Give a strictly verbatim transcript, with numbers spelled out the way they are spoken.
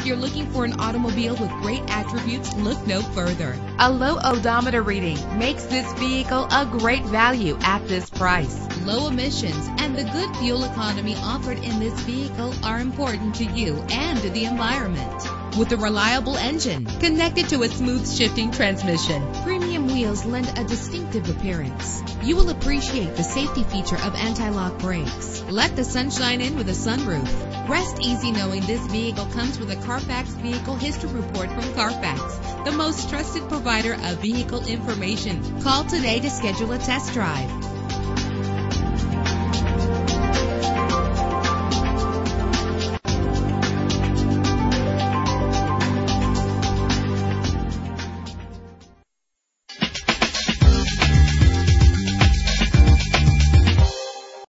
If you're looking for an automobile with great attributes, look no further. A low odometer reading makes this vehicle a great value at this price. Low emissions and the good fuel economy offered in this vehicle are important to you and the environment. With a reliable engine connected to a smooth shifting transmission, premium wheels lend a distinctive appearance. You will appreciate the safety feature of anti-lock brakes. Let the sunshine in with a sunroof. Rest easy knowing this vehicle comes with a Carfax Vehicle History Report from Carfax, the most trusted provider of vehicle information. Call today to schedule a test drive.